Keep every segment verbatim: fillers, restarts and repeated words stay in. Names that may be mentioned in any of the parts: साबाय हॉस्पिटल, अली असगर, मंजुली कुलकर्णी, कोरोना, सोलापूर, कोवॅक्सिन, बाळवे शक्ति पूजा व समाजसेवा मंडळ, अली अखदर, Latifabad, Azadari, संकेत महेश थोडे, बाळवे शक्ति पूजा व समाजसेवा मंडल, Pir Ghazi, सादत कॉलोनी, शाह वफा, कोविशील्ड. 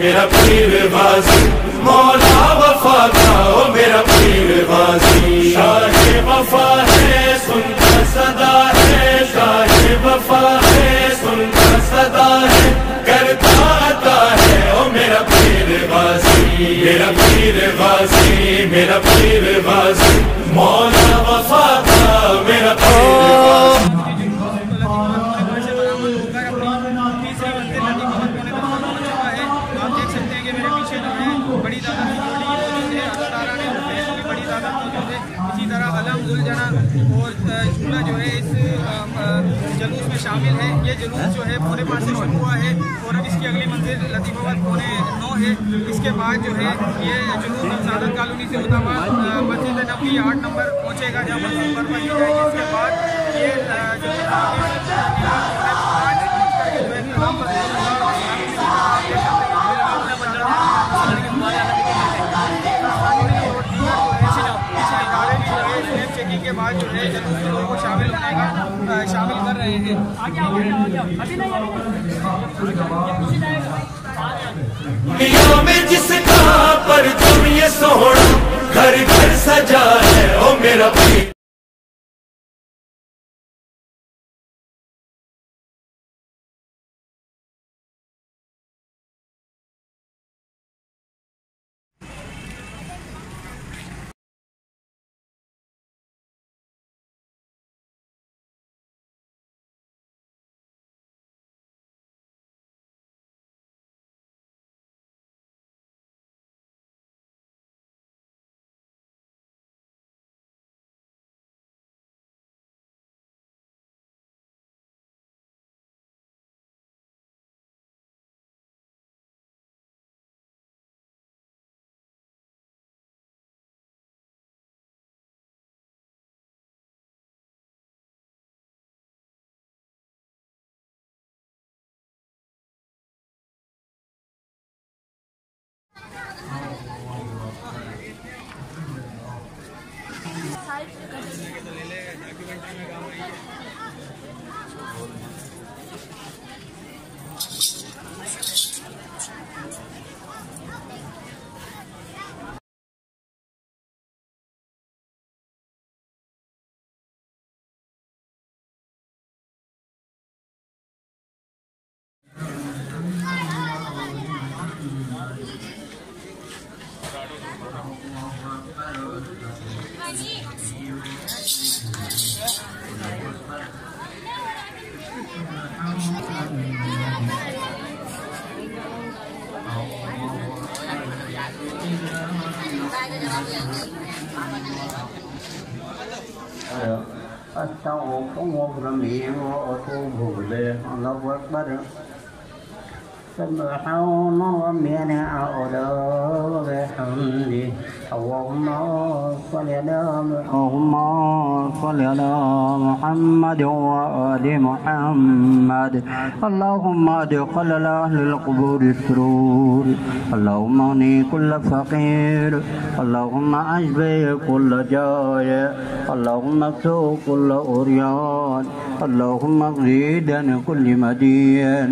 मेरा पीर गाजी मौला वफा था, ओ मेरा पीर गाजी शाह वफा है सुनता सदा है, शाह वफा है सुनता सदा है, करता आता है ओ मेरा पीर गाजी, मेरा पीर गाजी, मेरा पीर गाजी मौला वफा था मेरा पीर गाजी। जो है इस जुलूस में शामिल है। ये जुलूस जो है पूरे पार से शुरू हुआ है और अब इसकी अगली मंजिल लतीफाबाद पूरे नौ है। इसके बाद जो है ये जुलूस सादत कॉलोनी से होता हुआ मस्जिद नबी आठ नंबर पहुँचेगा, जहाँ मस्जिद बर्फा की जाएगी। इसके बाद ये जो के बाद जो है लोगों को शामिल होने शामिल कर रहे हैं। आगे दुनिया में जिसका परचम ये सोहना घर घर सजा है, ओ मेरा पीर। अच्छा भूले पर محمد وآل محمد اللهم ادخل أهل القبور السرور، اللهم اغني كل فقير، اللهم اشبه كل جائع، اللهم اكسو كل عريان، اللهم اغرد عن كل مدين،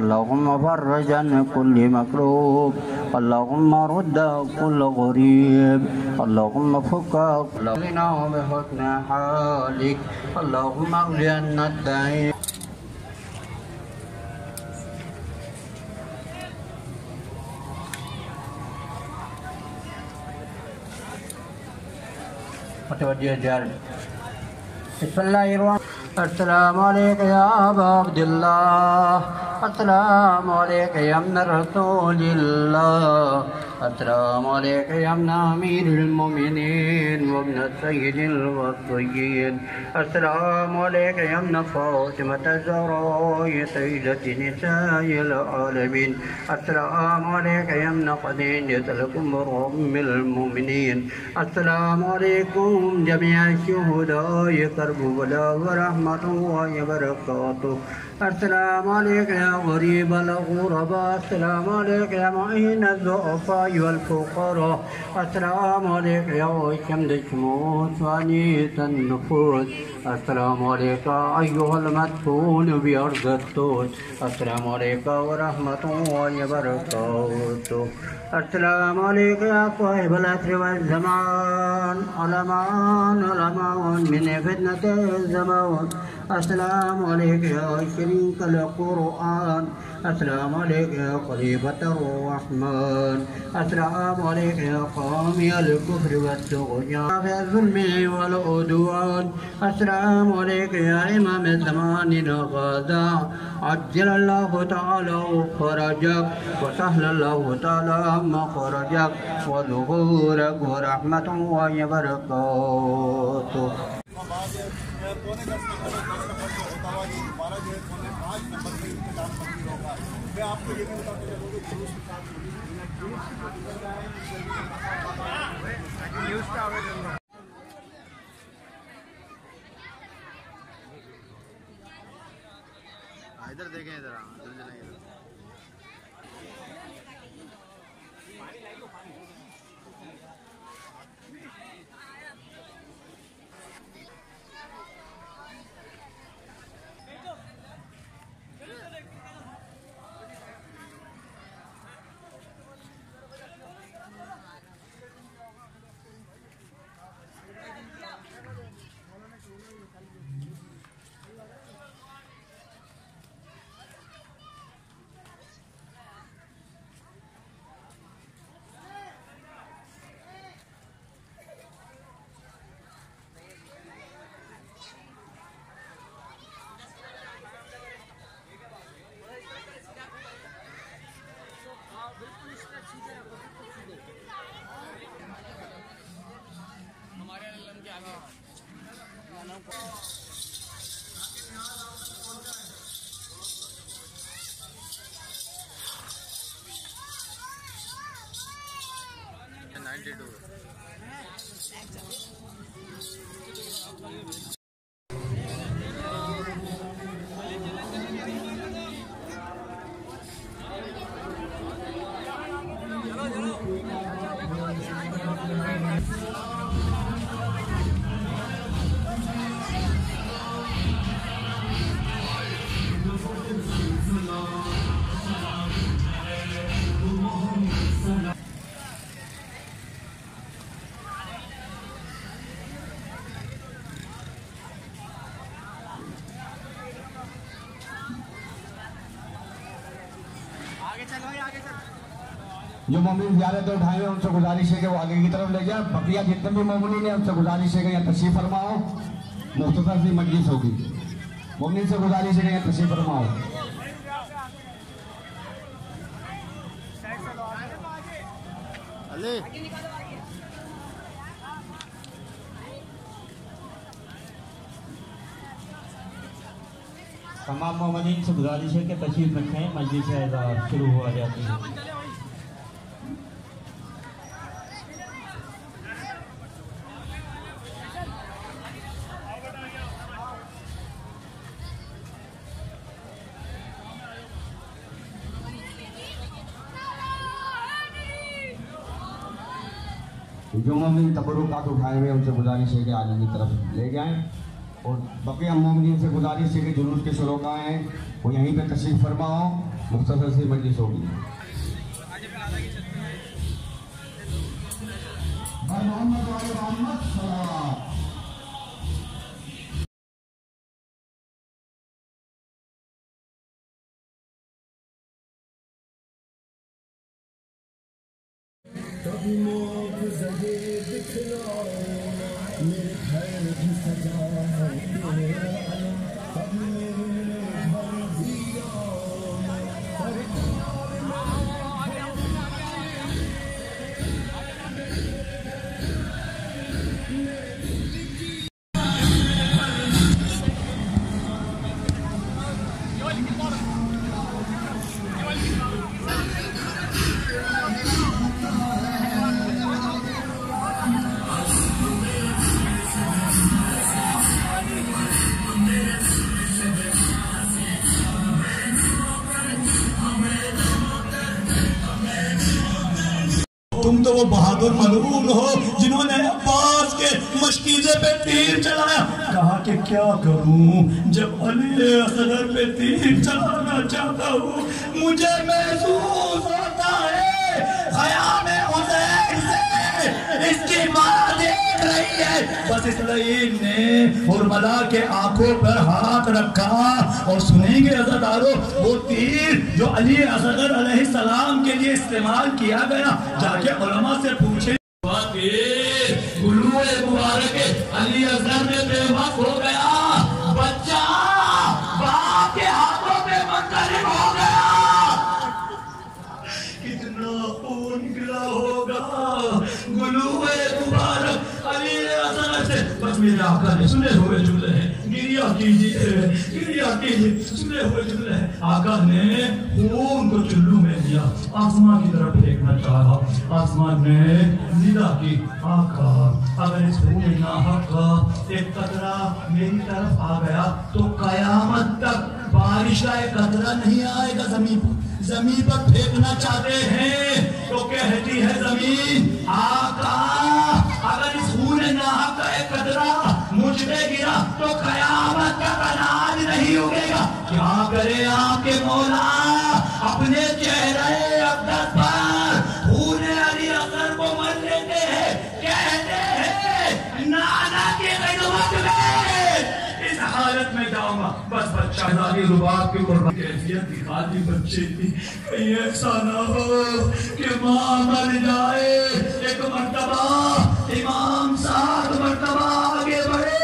اللهم فرج عن كل مكروب، اللهم رد كل غريب، اللهم فك غنا بحسن حالك، اللهم اغننا الدين. بسم الله الرحمن الرحيم. السلام عليك يا أبا عبد الله، السلام عليك يا ابن رسول الله، السلام عليك يا ابن أمير المؤمنين وابن السيد الوصيين، السلام عليك يا ابن فاطمة الزهراء سيدة نساء العالمين، السلام عليك يا ابن خديجة الكبرى أم المؤمنين، السلام عليكم جميع الشهداء كربلاء ورحمة الله وبركاته. अस्सलाम वालेकुम या गरीबल गुरबा, अस्सलाम वालेकुम या मुईन अज़ुअफ़ा वल फ़ुक़रा, अस्सलाम वालेकुम या शम्द शुमूस वानीत अन्नुफूस, अस्सलाम वालेकुम अय्युहल मदफून बिअर्ज़ तूस, अस्सलाम वालेकुम व रहमतुल्लाहि व बरकातुहू, अस्सलाम वालेकुम या साहिबल असर व ज़मान, अलमान अलमान मिन फ़ितनति ज़मान, अस्सलाम वालेकुम या शरीक लक़ुरआन, अस्सलाम वालेकुम या क़रीबत रहमान, अस्सलाम वालेकुम या क़ामिय अलकुफ़्र वत्तुग़यान फ़िज़्ज़ुल्म वलअुदवान, अस्सलाम वालेकुम या इमाम ज़मान ग़दा, अज्जलल्लाहु तआला फ़रजक व सहलल्लाहु तआला मख़रजक व ज़ुहूरक व रहमतुल्लाहि व बरकातुहू। पौने दस नंबर होता जी बारह जो है पौने पाँच नंबर में इंतजाम मंदिर होगा। मैं आपको ये भी बताते चलूँगा इधर देखें इधर नाइंटी टू जो ममूली ज़्यादा तो उठाए उनसे गुजारिश है कि वो आगे की तरफ ले जाए। बकिया जितने भी ममूली ने उनसे गुजारिश है कि यहाँ तशरीफ़ फरमाओ, मुख्तसर सी मजलिस होगी। ममूली से गुजारिश है कि यहाँ तशरीफ़ फरमाओ। तमाम ममूलीन से गुजारिश है कि तशरीफ़ रखें, मजलिस एज़ार शुरू हो जाती है। जो मोमिन तबरुकात उठाए हुए उनसे गुजारिश है कि आगे की तरफ ले जाएं और बकिया मोमिन से गुजारिश है कि जुलूस के शरोका हैं वो यहीं पर तशरीफ़ फरमाओ, मुख्तसर सी मजलिस होगी। तुम तो वो बहादुर मलून हो जिन्होंने अब्बास के मशकीजे पे तीर चलाया। कहा कि क्या करूं जब अली अखदर पे तीर चलाना चाहता हूं, मुझे महसूस होता है ख्याल हुसैन से इसकी माँ देख रही है। बस इसराइल ने उर्मिला के आंखों पर हाथ रखा और सुनेंगे अज़ादारों वो तीर जो अली असगर अलैहिस्सलाम के लिए इस्तेमाल किया गया, जाके उलमा से पूछे मुबारक अली असगर में बेवकूफ हो गया, बच्चा बाप के हाथों में बंदर हो गया। कितना खून गिरा होगा गुलूए मुबारक अली असगर से। बस मेरे आका ने सुने हुए जुमले हैं, गिरिया कीजिए गिरिया कीजिए, सुने हुए जुमले हैं। आका ने खून को चुल्लू में दिया, आसमान की तरफ फेंकना चाहा, आसमान ने निदा की आका अगर इस खून ना हक का एक कतरा मेरी तरफ आ गया तो कयामत तक बारिश का एक कतरा नहीं आएगा। जमीन पर जमीन पर फेंकना चाहते हैं तो कहती है जमीन आका अगर इस खून ना हक का एक कतरा मुझे गिरा तो कयामत तक अनाज नहीं उगेगा। क्या करे आपके मौला अपने चेहरे अब्दर पर पूरे अली असर को मर लेते हैं, कहते हैं नाना के खिदमत में इस हालत में जाऊंगा। बस बच्चा दादी रुबाब की कुर्बानी कैफियत दिखा दी बच्चे की, कहीं ऐसा ना हो कि माँ मर जाए। एक मरतबा इमाम सात मरतबा आगे बढ़े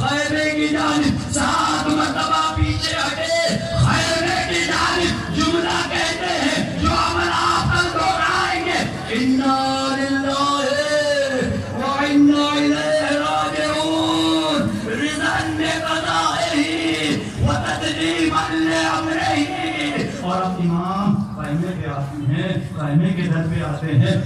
खैरे की जानिब, सात मरतबा पीछे हटे खैरे की जानिब। जुमला कहते हैं जो अमल आप तक दोहराएंगे इन्ना लिल्लाहि व इन्ना इलैहि राजिऊन, रिज़न ने क़ज़ाएही व तदरीमन ने अमरही। और अब इमाम कायमे पे आते हैं, कायमे के दर पे आते हैं।